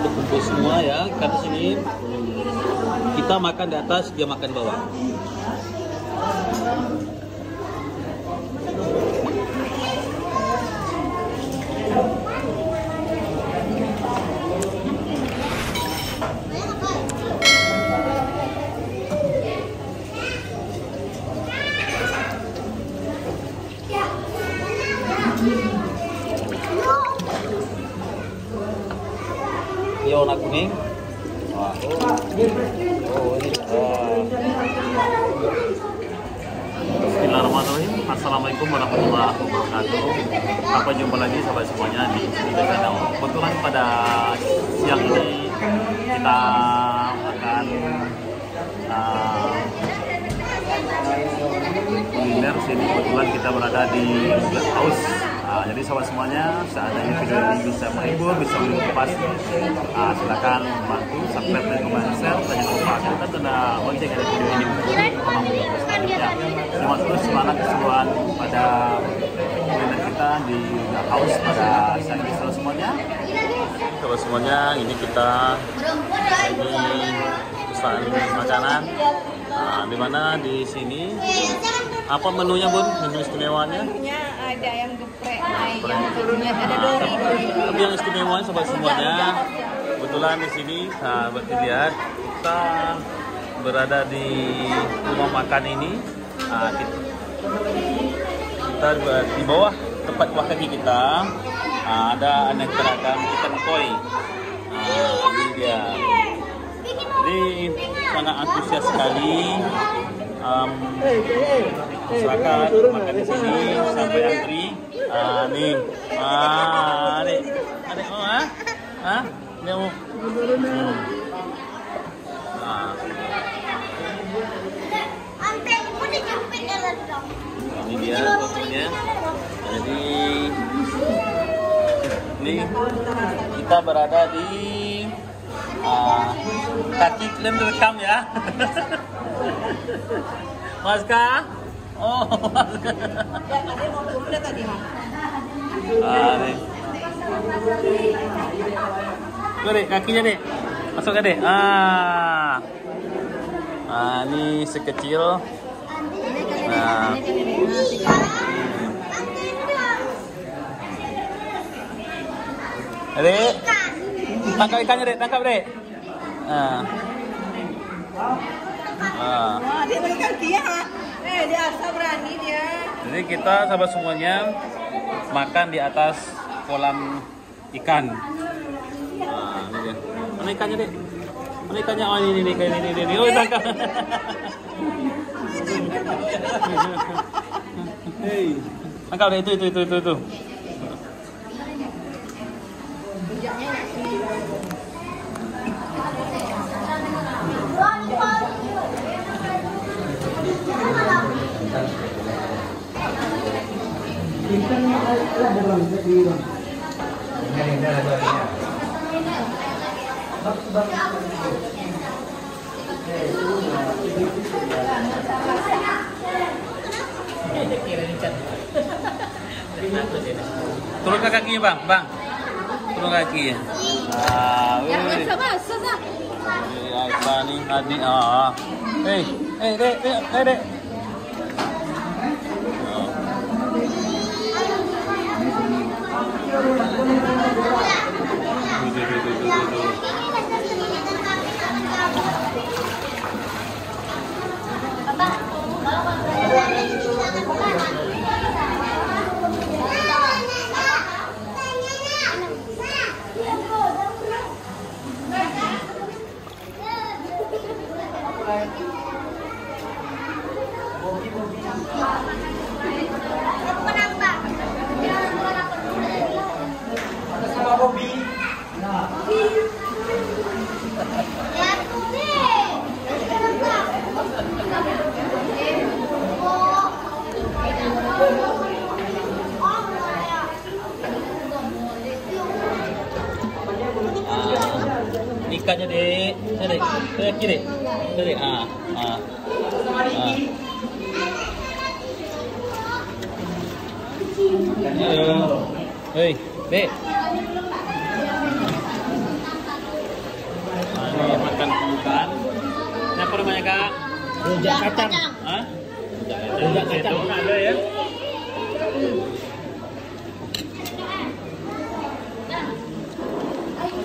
udah kumpul semua ya, karena sini kita makan di atas, dia makan bawah. Ini warna kuning. Wah. Oh, ini. Bismillahirrahmanirrahim. Assalamualaikum warahmatullahi wabarakatuh. Sampai jumpa lagi sahabat semuanya di channel. Kebetulan pada siang ini kita akan kuliner. Sini kebetulan kita berada di Black House. Nah, jadi sahabat semuanya, seandainya video ini bisa menghibur, bisa mengupas, silakan bantu subscribe dan komen, share, dan jangan lupa kita tanda lonceng dari video ini untuk selanjutnya. Terima terus semangat keseluruhan pada kuliner kita di Black House pada saat ini sahabat semuanya. Sahabat semuanya, ini kita pesan makanan. Nah, di mana di sini? Apa menunya bun? Menu istimewanya? Menunya ada ayam geprek, ada dori. Tapi yang istimewanya sobat semuanya, kebetulan di sini, sahabat lihat, kita berada di rumah makan ini. Kita di bawah tempat buah kaki kita ada aneka ragam ikan koi. Ini dia. Jadi sangat antusias sekali. Silakan makan di sini sampai antri. Nih, adek mau dia mau. Ini dia fotonya. Jadi ini kita berada di kaki kalian direkam ya. Mas Kak? Oh, Mas Kak. Dek, kakinya dek. Masuk ke dek. Ini sekecil. Nah. Dek. Tangkap ikannya dek, tangkap dek. Dia pakai kaki ya. Dia asal berani dia. Jadi kita sahabat semuanya makan di atas kolam ikan. Ini dia. Mana ikannya dek? Mana ikannya? Oh ini. Oh tangkap. Hei, tangkap deh itu. Turun ke kakinya bang, turun kaki. Dek. Ikannya dek, kiri, hei, dek. makan pembukaan. Apa namanya kak? Rujak kacang. Hah? Rujak kacang. Itu ada ya?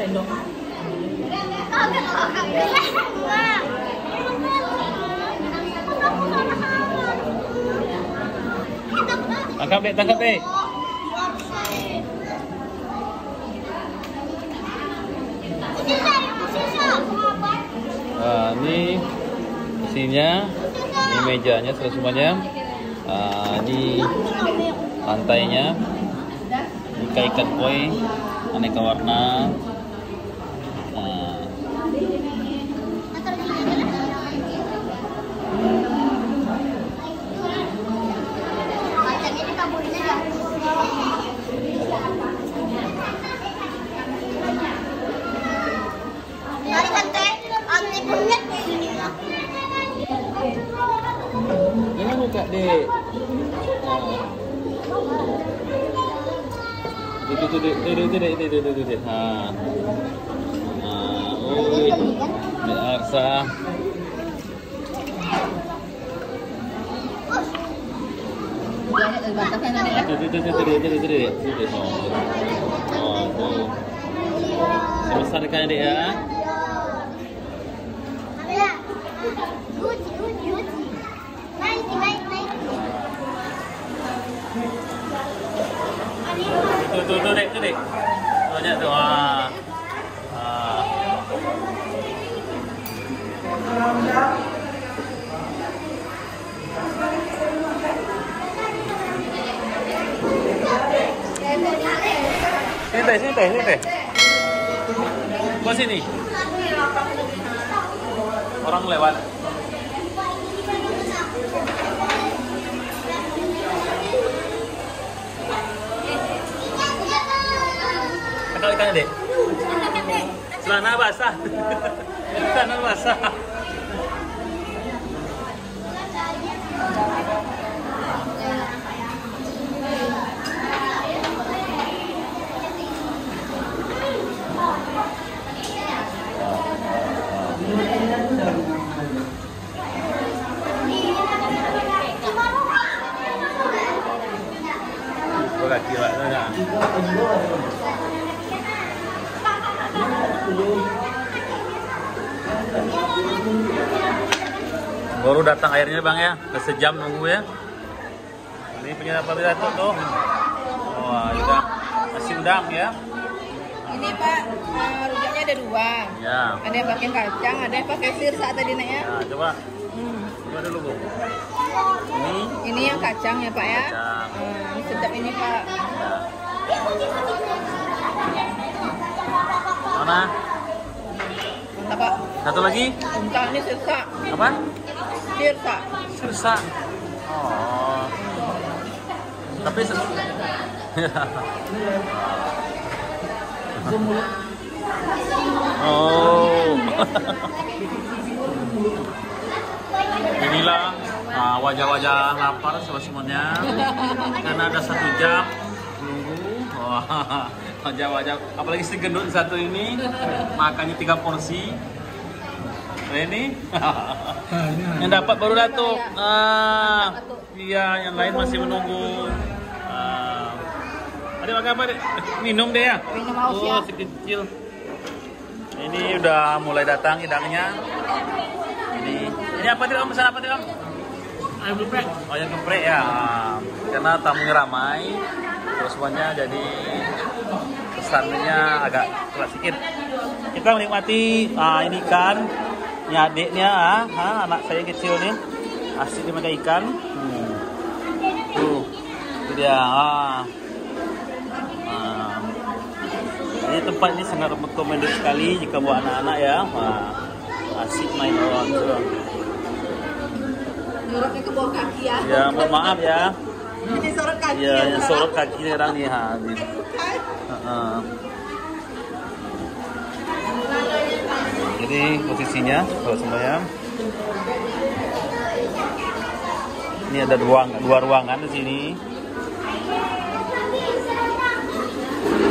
Sendok. Tangkap deh, tangkap deh. Ini isinya, ini mejanya semuanya, ini lantainya, ini ikan koi aneka warna. Ini buka dek. Itu dek, itu dek. Biasa. Sebesarkan dek ya. Tuh dek, tuh dek. Banyak tuh. Sini teh, sini teh, sini teh. Kok sini? Orang lewat. Kalau ikannya dek, celana basah, celana basah. Boleh tiwak saja. Baru datang airnya bang ya, udah sejam nunggu ya. Ini punya apa itu tuh? Wah, udah nasi udang ya. Ini pak, rujaknya ada dua. Ya. Ada yang pakai kacang, ada yang pakai sirsak tadi nanya. Nah, coba, coba dulu bu. Ini yang kacang ya pak ya. Kacang. Sedap ini pak. Mana? Apa? Satu lagi? Unta ini sirsak. Apa? Sirsak. Sirsak. Oh. Tapi oh. Inilah wajah-wajah lapar semuanya. Karena ada satu jam menunggu. Wajah-wajah, apalagi si gendut satu ini makannya 3 porsi. Ini yang dapat baru datuk. Iya, yang lain masih menunggu. Ada makan apa? Minum deh ya. Minum aus ya. Oh, si kecil. Ini udah mulai datang hidangnya. Ini apa tadi om? Pesan apa tadi om? Ayam geprek. Oh, ayam geprek ya. Karena tamunya ramai. Semuanya jadi pesannya agak keras sedikit. Kita menikmati ini ikan, ini adiknya, anak saya kecil nih, asik dimakan ikan. Tuh, itu dia. Ini tempat ini sangat rekomendasi sekali jika buat anak-anak ya. Asik main orang. Nurut itu bawa kaki ya. Ya, mohon maaf ya. Ini sorot kaki. Iya, yang sorot kaki orang nih habis. Jadi posisinya kalau semuanya. Ini ada dua ruangan di sini.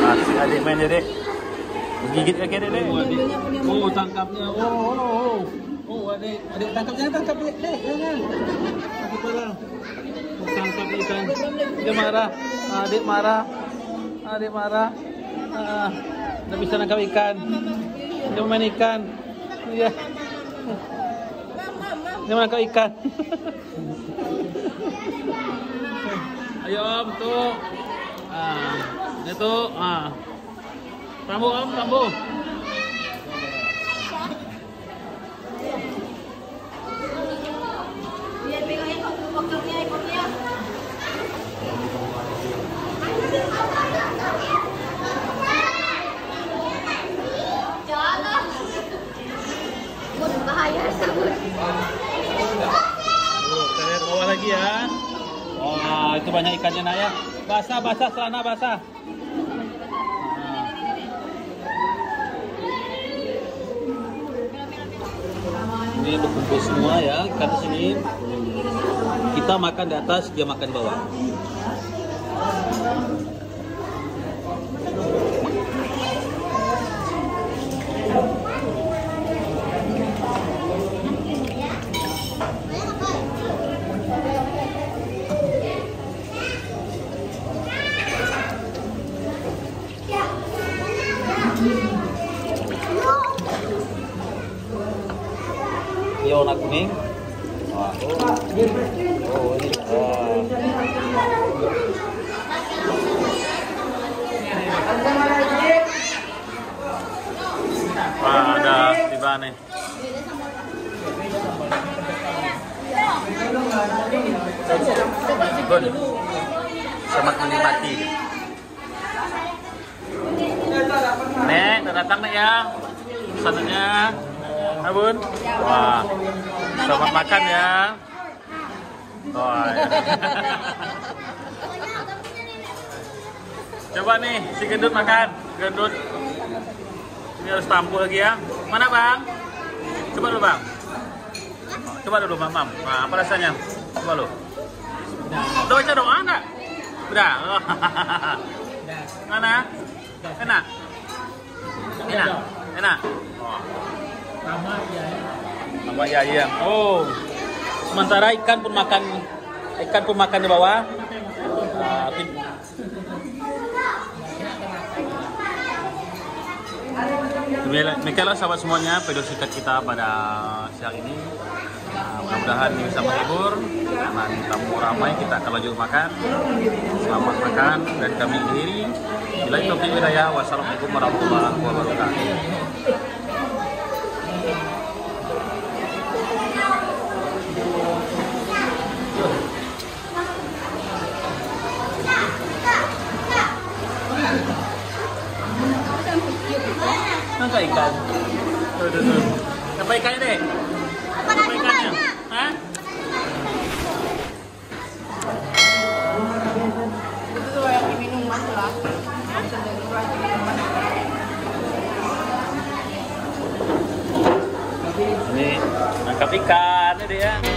Asik adik main dek. Gigit ke kiri deh. Oh, tangkapnya. Oh, adik tangkap, jangan tangkap, dek. Jangan. Takut orang. Tangkap ikan. Dia marah. Adik marah. Nggak bisa nangkap ikan. Dia main ikan. Iya. Dia nangkap ikan. Ayo, Om, tuh. Dia tuh. Rambu, Om, rambu. Biar pegang ekor-ekornya. Jangan. Berbahaya sabun. Lihat bawah lagi ya. Wah, itu banyak ikannya, Nak ya. Basah, celana basah. Ini berkumpul semua ya, ikan sini. Kita makan di atas, dia makan bawah. Ini warna kuning. Ini. Ada tiba nih. Good. Selamat menikmati. Nek, datang Nek ya. Pesanannya. Abun, wah, selamat makan ya. Wah, ya. Coba nih si gendut makan, gendut. Ini harus tampuk lagi ya. Mana bang? Coba dulu bang. Coba dulu mam. Nah, apa rasanya? Coba dulu. Udah baca doa enggak? Udah. Mana? Enak. Enak. Oh. Sama ya, iya. Oh, sementara ikan pun makan di bawah. Demikianlah sahabat semuanya video singkat kita pada siang ini. Mudah-mudahan ini bisa menghibur. Karena tamu ramai, kita akan lanjut makan. Selamat makan dan kami diri. Bila itu wilayah. Wassalamualaikum warahmatullahi wabarakatuh. Nangka ikan. Tuh. Apa ikannya, Dek? Apa ikannya? Hah? Itu tuh yang diminum Mas lah. Ini nangkap ikan, Dek ya.